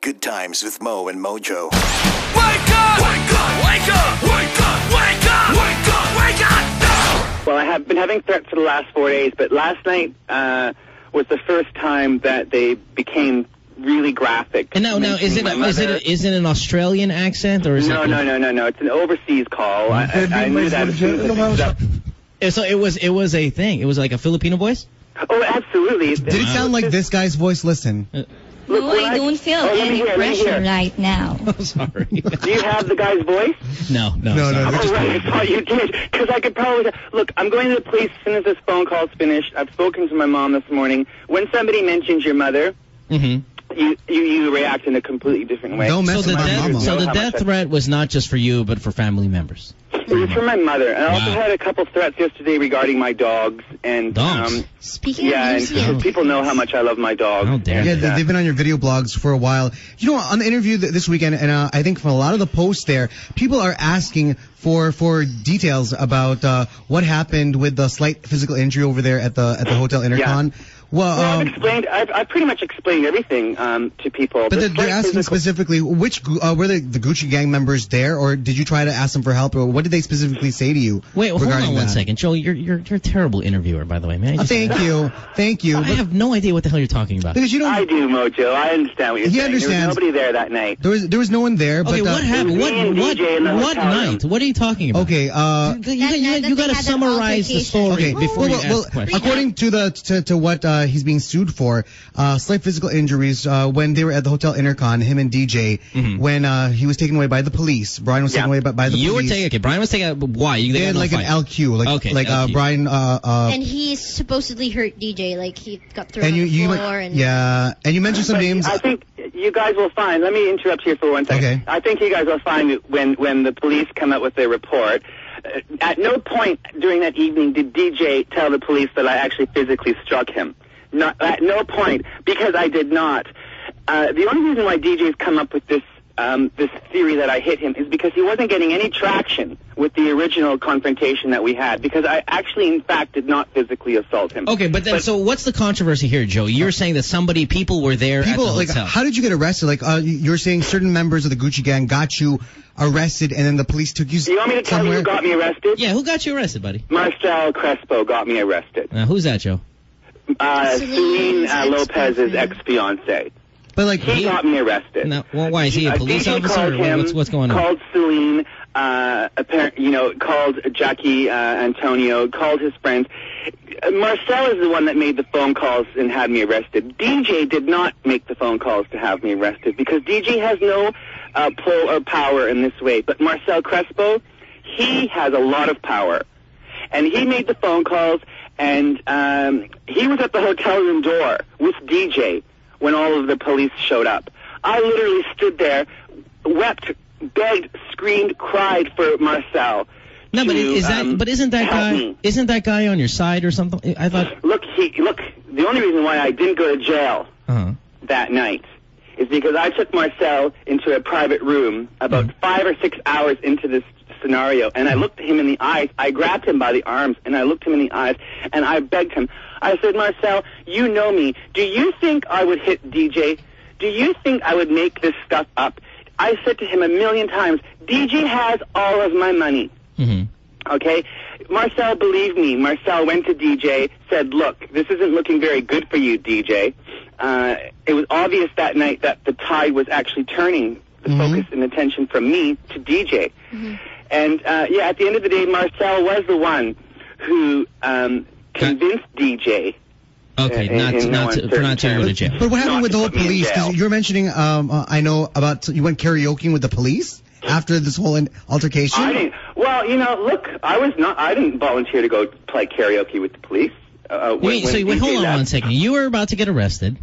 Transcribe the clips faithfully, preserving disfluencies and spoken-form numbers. Good times with Mo and Mojo. Wake up! Wake up! Wake up! Wake up! Wake up! Wake up! Wake up! Well, I have been having threats for the last four days, but last night uh, was the first time that they became really graphic. And now, now is it is it is it an Australian accent or is no, it? No, no, no, no, no. It's an overseas call. I, I, I knew that. As so it was it was a thing. It was like a Filipino voice. Oh, absolutely. Did it sound like this guy's voice? Listen. Uh, Look, oh, I don't feel oh, any hear, pressure right now. I'm sorry. Do you have the guy's voice? No, no, no, no. Oh, right, I thought you did, because I could probably... Look, I'm going to the police as soon as this phone call's finished. I've spoken to my mom this morning. When somebody mentions your mother, mm-hmm. you, you you react in a completely different way. Don't mess with my mama. So the death threat was not just for you, but for family members. It was for my mother. And I also wow. had a couple threats yesterday regarding my dogs. And, dogs? Um, Speaking yeah, of Yeah, and people know how much I love my dogs. Oh, damn. Yeah, they, they've been on your video blogs for a while. You know, on the interview this weekend, and uh, I think from a lot of the posts there, people are asking for for details about uh, what happened with the slight physical injury over there at the at the Hotel Intercon. Yeah. Well, well um, I've explained. I've, I've pretty much explained everything um, to people. But the, they're asking specifically which uh, were the, the Gucci Gang members there, or did you try to ask them for help, or what did they specifically say to you? Wait, hold on one that? second, Joel. You're you're you're a terrible interviewer, by the way, man. I just, oh, thank you, thank you. I have no idea what the hell you're talking about. Because you don't. I do, Mojo. I understand what you're he saying. He understands. There was nobody there that night. There was there was no one there. Okay, but, uh, what happened? What what what night? What are you talking about? Okay, uh, you, you, you, you, you got to summarize the story okay. before well, you well, ask well, questions. According to the to, to what. Uh, he's being sued for uh, slight physical injuries uh, when they were at the Hotel Intercon, him and D J, mm-hmm. when uh, he was taken away by the police. Brian was yeah. taken away by, by the you police. You were taken okay, Brian was taken away. Why? You, they, they had, had no like fight. an L Q. Like, okay, like L Q. Uh, Brian. Uh, uh, and he supposedly hurt D J. Like, he got thrown on you, the floor. You, and, yeah. And you mentioned some but names. I think you guys will find. Let me interrupt here for one second. Okay. I think you guys will find when, when the police come up with their report, at no point during that evening did D J tell the police that I actually physically struck him. Not, at no point, because I did not. Uh, the only reason why D J's come up with this um, this theory that I hit him is because he wasn't getting any traction with the original confrontation that we had, because I actually, in fact, did not physically assault him. Okay, but then, but, so what's the controversy here, Joe? You're saying that somebody, people were there people, at the hotel. Like, how did you get arrested? Like, uh, you're saying certain members of the Gucci Gang got you arrested, and then the police took you somewhere? You want me to tell you who got me arrested? Yeah, who got you arrested, buddy? Marcel Crespo got me arrested. Uh, who's that, Joe? Uh, Celine uh, Lopez's ex-fiance. But like he, he got me arrested. No, well, why is he a police uh, officer? Or what's, what's going on? Called Celine, uh, apparent, you know, called Jackie uh, Antonio, called his friends. Marcel is the one that made the phone calls and had me arrested. D J did not make the phone calls to have me arrested, because D J has no uh, pull or power in this way. But Marcel Crespo, he has a lot of power, and he made the phone calls. And um, he was at the hotel room door with D J when all of the police showed up. I literally stood there, wept, begged, screamed, cried for Marcel. No, to, but is that? Um, but isn't that guy? Me. Isn't that guy on your side or something? I thought. Look, he look. The only reason why I didn't go to jail uh-huh. that night is because I took Marcel into a private room about mm. five or six hours into this scenario, and I looked him in the eyes. I grabbed him by the arms, and I looked him in the eyes, and I begged him. I said, Marcel, you know me. Do you think I would hit D J? Do you think I would make this stuff up? I said to him a million times, D J has all of my money. Mm-hmm. Okay? Marcel believed me. Marcel went to D J, said, look, this isn't looking very good for you, D J. Uh, it was obvious that night that the tide was actually turning the mm-hmm. focus and attention from me to D J. Mm-hmm. And, uh, yeah, at the end of the day, Marcel was the one who um, convinced D J. Okay, in, not, in not no to, for not to go to jail. But, but what happened not with the whole police? Because you were mentioning, um, uh, I know, about you went karaokeing with the police after this whole altercation? I didn't. Well, you know, look, I was not. I didn't volunteer to go play karaoke with the police. Uh, when, wait, when so wait, hold on left. one second. You were about to get arrested.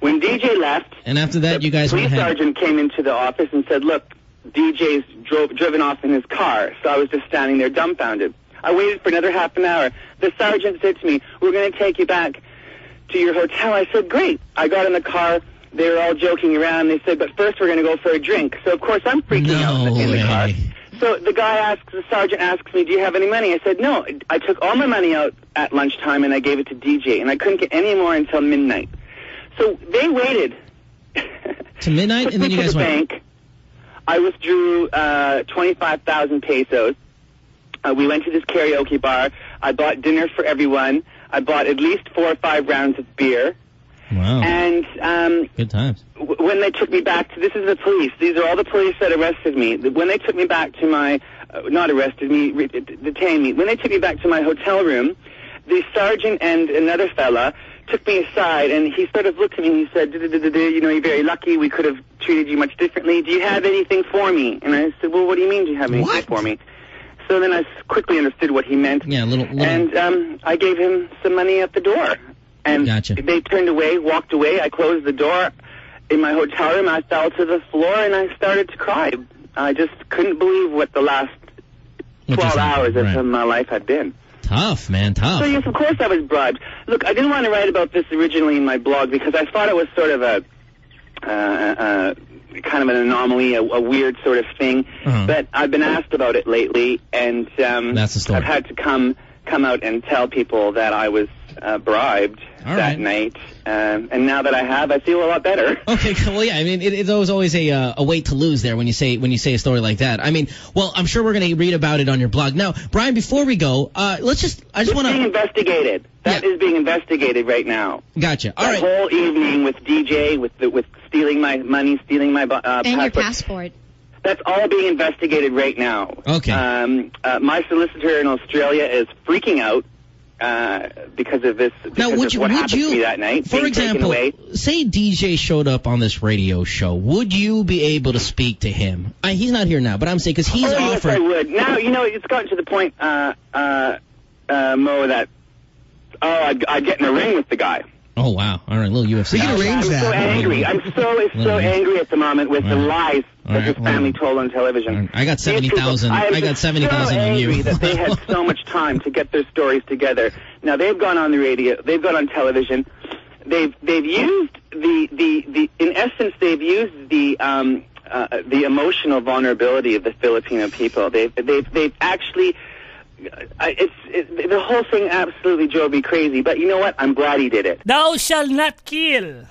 When D J left, and after that, you guys police sergeant came into the office and said, look, D J's drove, driven off in his car, so I was just standing there dumbfounded. I waited for another half an hour. The sergeant said to me, we're going to take you back to your hotel. I said, great. I got in the car. They were all joking around. They said, but first we're going to go for a drink. So, of course, I'm freaking no out in the car. So the guy asks, the sergeant asks me, do you have any money? I said, no. I took all my money out at lunchtime, and I gave it to D J, and I couldn't get any more until midnight. So they waited To midnight? And then you guys went. Bank. I withdrew uh, twenty-five thousand pesos. Uh, we went to this karaoke bar. I bought dinner for everyone. I bought at least four or five rounds of beer. Wow. And um, good times. W when they took me back to, this is the police. These are all the police that arrested me. When they took me back to my, uh, not arrested me, re detained me. When they took me back to my hotel room, the sergeant and another fella took me aside, and he sort of looked at me and he said, D -d -d -d -d, you know, you're very lucky. We could have treated you much differently. Do you have anything for me? And I said, well, what do you mean do you have anything what? for me? So then I quickly understood what he meant. Yeah, little, little. And um, I gave him some money at the door. And gotcha. They turned away, walked away. I closed the door in my hotel room. I fell to the floor, and I started to cry. I just couldn't believe what the last twelve hours right. of my life had been. Tough, man, tough. So, yes, of course I was bribed. Look, I didn't want to write about this originally in my blog because I thought it was sort of a uh, uh, kind of an anomaly, a, a weird sort of thing. Uh-huh. But I've been asked about it lately, and um, that's the story. I've had to come, come out and tell people that I was Uh, bribed All that right. night, um, and now that I have, I feel a lot better. Okay, well, yeah, I mean, it, it, there was always a, uh, a weight to lose there when you say when you say a story like that. I mean, well, I'm sure we're going to read about it on your blog. Now, Brian, before we go, uh, let's just I just want to being investigated. That yeah. is being investigated right now. Gotcha. All that right. whole evening with D J, with the, with stealing my money, stealing my uh, and passport. your passport. That's all being investigated right now. Okay. Um, uh, my solicitor in Australia is freaking out. Uh, because of this, because now, would you, of what would happened you, to me that night. For example, say D J showed up on this radio show. Would you be able to speak to him? I, he's not here now, but I'm saying because he's oh, offered. Yes, I would. Now, you know, it's gotten to the point, uh, uh, uh, Mo, that oh, I'd, I'd get in a ring with the guy. Oh, wow. All right, little U F C. You can arrange I'm that. so angry. I'm so, so angry at the moment with right. the lies that right. his family well, told on television. Right. I got seventy thousand. I got seventy thousand so on you. That they had so much time to get their stories together. Now, they've gone on the radio. They've gone on television. They've, they've used the, the, the, in essence, they've used the, um, uh, the emotional vulnerability of the Filipino people. They've, they've, they've actually, I, it's it, the whole thing absolutely drove me crazy, but you know what? I'm glad he did it. Thou shall not kill.